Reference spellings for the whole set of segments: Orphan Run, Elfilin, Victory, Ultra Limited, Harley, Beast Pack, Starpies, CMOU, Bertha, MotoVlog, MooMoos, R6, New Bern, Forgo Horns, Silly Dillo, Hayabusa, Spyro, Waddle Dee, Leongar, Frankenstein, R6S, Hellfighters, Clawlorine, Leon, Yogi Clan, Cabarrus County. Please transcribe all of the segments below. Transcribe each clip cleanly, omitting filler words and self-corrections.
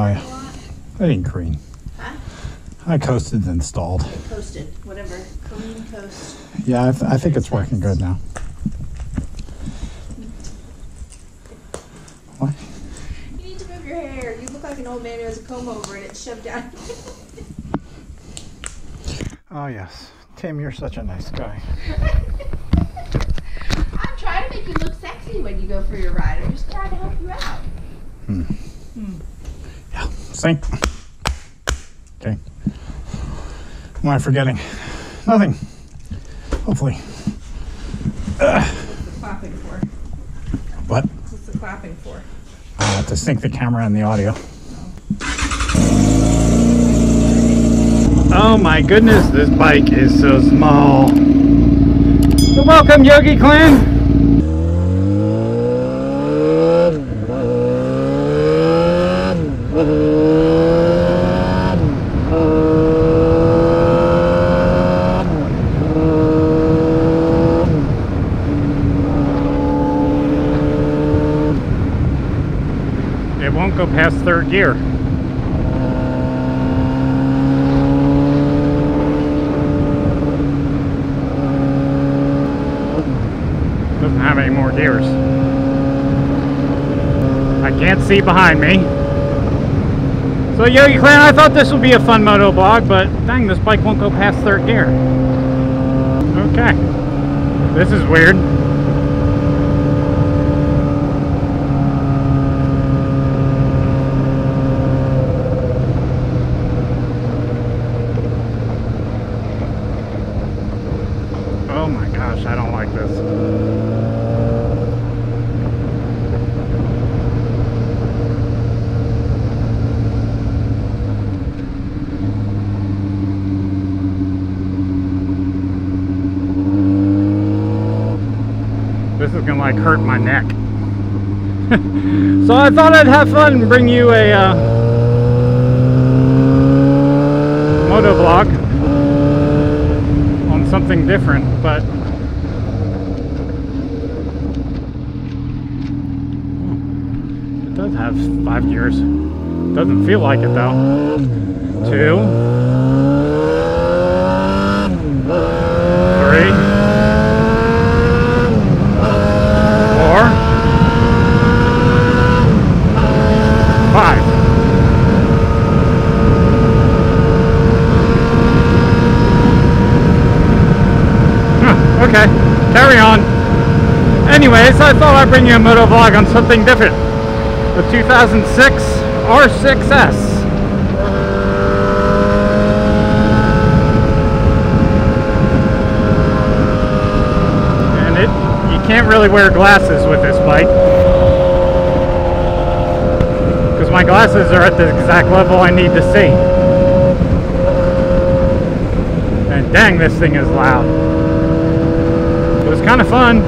Hi. That ain't green. Huh? I coasted and stalled. Coasted, whatever. Clean coast. Yeah, I think it's working good now. What? You need to move your hair. You look like an old man who has a comb over and it's shoved down. Oh, yes. Tim, you're such a nice guy. I'm trying to make you look sexy when you go for your ride. I'm just trying to help you out. Hmm. Hmm. Yeah, sink. Okay. What am I forgetting? Nothing. Hopefully. What's the clapping for? What? What's the clapping for? To sync the camera and the audio. Oh my goodness, this bike is so small. So welcome, Yogi Clan. It won't go past third gear. Doesn't have any more gears. I can't see behind me. So Yogi Clan, I thought this would be a fun moto vlog, but dang, this bike won't go past third gear. Okay. This is weird. This is gonna like hurt my neck. So I thought I'd have fun and bring you a motovlog on something different, but it does have 5 gears. Doesn't feel like it though. 2, 3. 5. Huh, okay, carry on. Anyways, I thought I'd bring you a moto vlog on something different. The 2006 R6S. And it, you can't really wear glasses with this bike. My glasses are at the exact level I need to see. And dang, this thing is loud. It was kind of fun.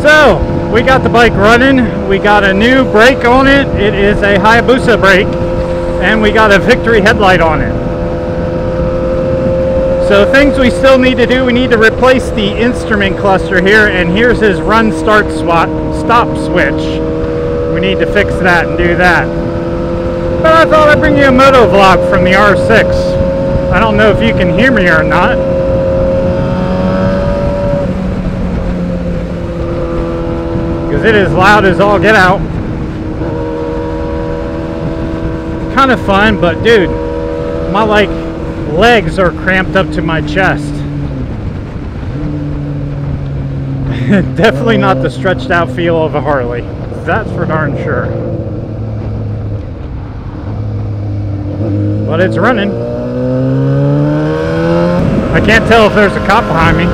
So, we got the bike running. We got a new brake on it. It is a Hayabusa brake. And we got a Victory headlight on it. So things we still need to do, we need to replace the instrument cluster here, and here's his run start stop switch. We need to fix that and do that. But I thought I'd bring you a moto vlog from the R6. I don't know if you can hear me or not. Because it is loud as all get out. Kind of fun, but dude, my legs are cramped up to my chest. Definitely not the stretched out feel of a Harley. That's for darn sure. But it's running. I can't tell if there's a cop behind me,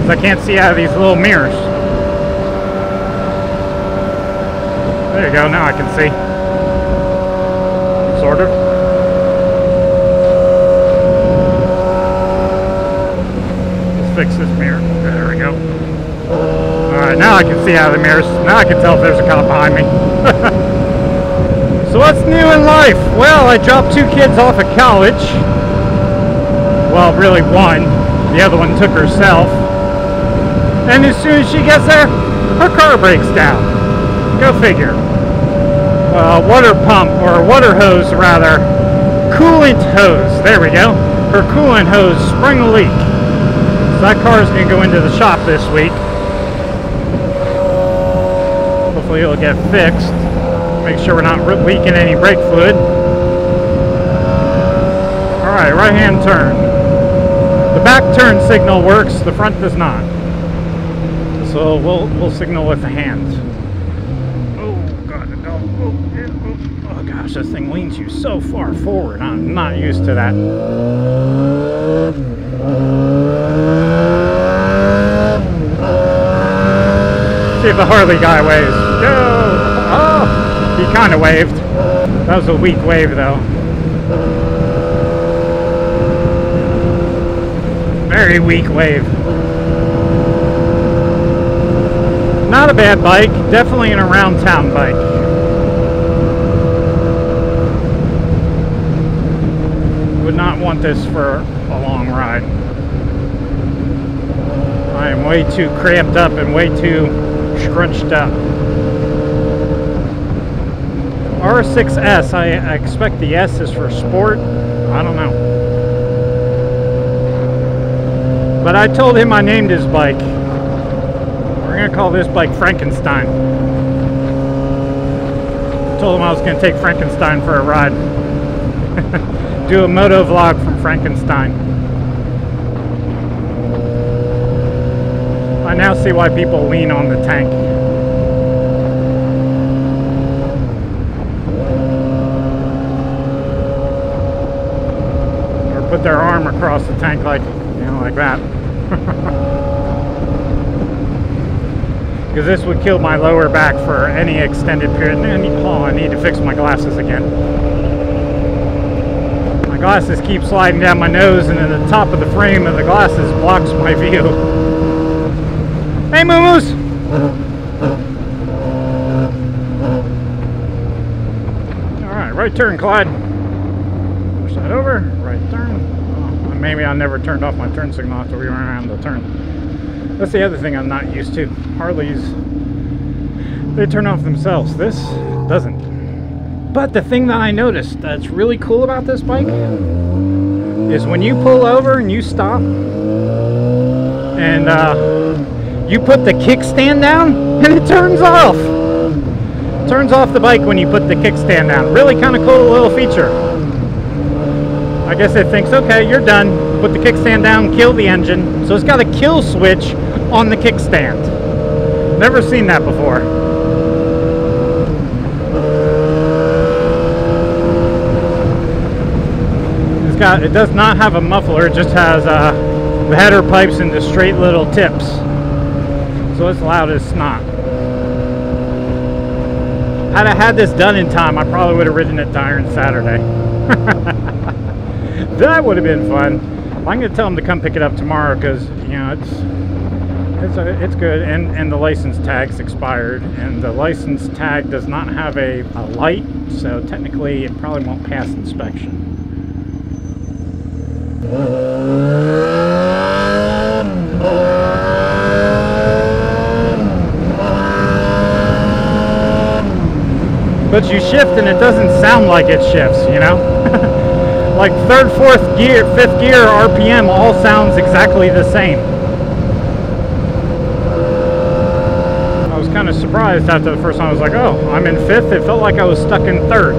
because I can't see out of these little mirrors. There you go, now I can see. Sort of. Fix this mirror. There we go. Alright, now I can see out of the mirrors. Now I can tell if there's a cop behind me. So what's new in life? Well, I dropped 2 kids off at college. Well, really one. The other one took herself. And as soon as she gets there, her car breaks down. Go figure. Water pump, or water hose rather. Coolant hose, there we go. Her coolant hose spring a leak. So that car's gonna go into the shop this week. Hopefully it'll get fixed. Make sure we're not leaking any brake fluid. Alright, right hand turn. The back turn signal works, the front does not. So we'll signal with the hand. Oh god, oh gosh, this thing leans you so far forward. I'm not used to that. See if the Harley guy waves. Go! Oh! He kind of waved. That was a weak wave though. Very weak wave. Not a bad bike, definitely an around town bike. Would not want this for a long ride. I am way too cramped up and way too scrunched up. R6S, I expect the S is for sport. I don't know. But I told him I named his bike. We're gonna call this bike Frankenstein. I told him I was gonna take Frankenstein for a ride. Do a moto vlog from Frankenstein. I now see why people lean on the tank. Or put their arm across the tank like that. Because this would kill my lower back for any extended period. Oh, I need to fix my glasses again. My glasses keep sliding down my nose, and then the top of the frame of the glasses blocks my view. Hey, MooMoos! Alright, right turn, Clyde. Push that over, right turn. Maybe I never turned off my turn signal after we went around the turn. That's the other thing I'm not used to. Harleys, they turn off themselves. This doesn't. But the thing that I noticed that's really cool about this bike is when you pull over and you stop and you put the kickstand down and it turns off. It turns off the bike when you put the kickstand down. Really kind of cool little feature. I guess it thinks, okay, you're done. Put the kickstand down, kill the engine. So it's got a kill switch on the kickstand. Never seen that before. It's got, it does not have a muffler. It just has the header pipes and the straight little tips. So it's loud as snot. Had I had this done in time, I probably would have ridden it to Iron Saturday. That would have been fun. I'm going to tell him to come pick it up tomorrow because, you know, it's good. And the license tag's expired. And the license tag does not have a light, so technically it probably won't pass inspection. But you shift and it doesn't sound like it shifts, you know? Like third, fourth gear, fifth gear, RPM all sounds exactly the same. I was kind of surprised after the first time. I was like, oh, I'm in fifth. It felt like I was stuck in third.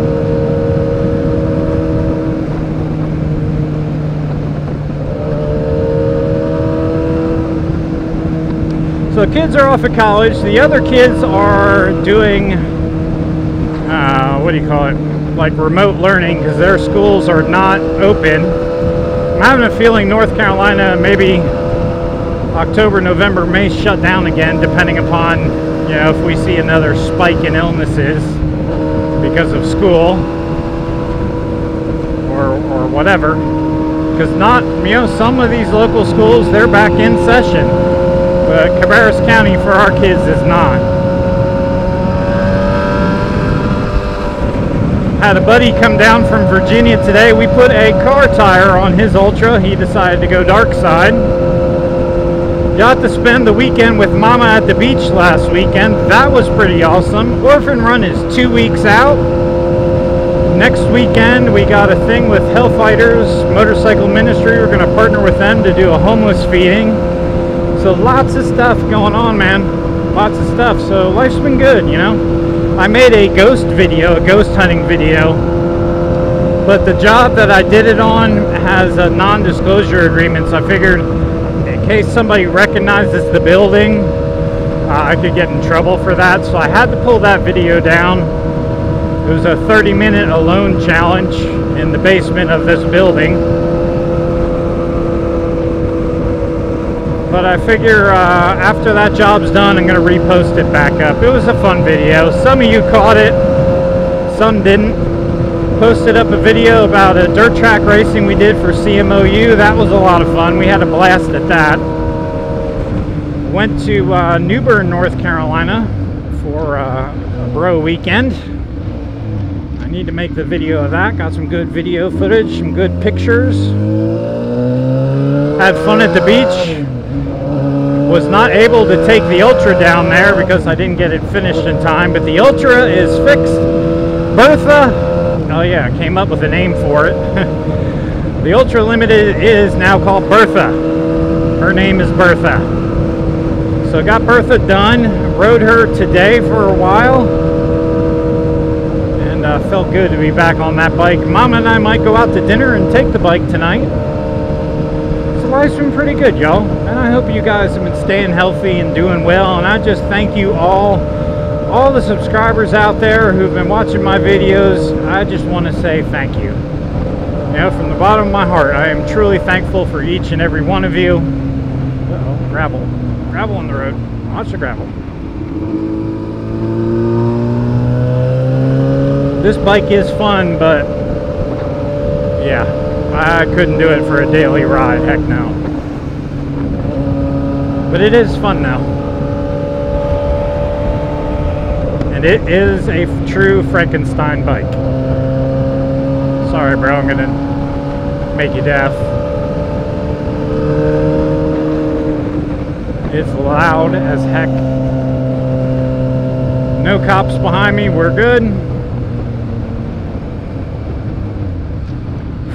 So the kids are off at college. The other kids are doing, what do you call it? Like remote learning because their schools are not open. I'm having a feeling North Carolina maybe October, November may shut down again depending upon, you know, if we see another spike in illnesses because of school or whatever. Because not, you know, some of these local schools, they're back in session. But Cabarrus County for our kids is not. Had a buddy come down from Virginia today. We put a car tire on his Ultra. He decided to go dark side. Got to spend the weekend with Mama at the beach last weekend. That was pretty awesome. Orphan Run is 2 weeks out. Next weekend we got a thing with Hellfighters Motorcycle Ministry. We're gonna partner with them to do a homeless feeding. So lots of stuff going on, man. Lots of stuff. So life's been good, you know. I made a ghost video, a ghost hunting video. But the job that I did it on has a non-disclosure agreement, so I figured in case somebody recognizes the building, I could get in trouble for that. So I had to pull that video down. It was a 30-minute alone challenge in the basement of this building. But I figure after that job's done, I'm going to repost it back up. It was a fun video. Some of you caught it, some didn't. Posted up a video about a dirt track racing we did for CMOU. That was a lot of fun. We had a blast at that. Went to New Bern, North Carolina for a bro weekend. I need to make the video of that. Got some good video footage, some good pictures. Had fun at the beach. Was not able to take the Ultra down there because I didn't get it finished in time, but the Ultra is fixed. Bertha. Oh yeah, I came up with a name for it. The Ultra Limited is now called Bertha. Her name is Bertha. So I got Bertha done, rode her today for a while, and felt good to be back on that bike. Mom and I might go out to dinner and take the bike tonight. So life's been pretty good, y'all. And I hope you guys have been staying healthy and doing well, and I just thank you all the subscribers out there who've been watching my videos. I just want to say thank you. You know, from the bottom of my heart, I am truly thankful for each and every one of you. Uh-oh, gravel. Gravel on the road. Lots of gravel. This bike is fun, but yeah, I couldn't do it for a daily ride. Heck no. But it is fun now. And it is a true Frankenstein bike. Sorry, bro, I'm gonna make you deaf. It's loud as heck. No cops behind me, we're good.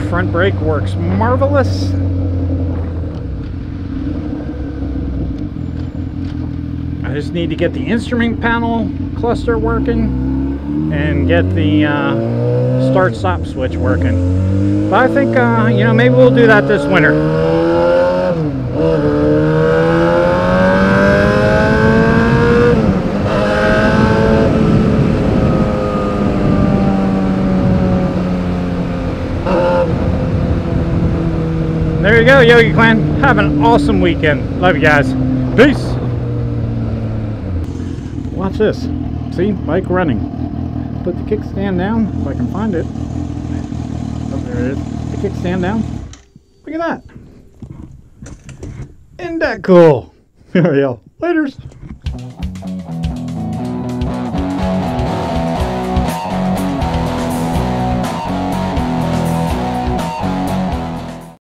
Front brake works marvelous. I just need to get the instrument panel cluster working and get the start-stop switch working. But I think, you know, maybe we'll do that this winter. There you go, Yogi Clan. Have an awesome weekend. Love you guys. Peace. Watch this. See? Bike running. Put the kickstand down, if I can find it. Oh, there it is. The kickstand down. Look at that. Isn't that cool? There we go. Laters.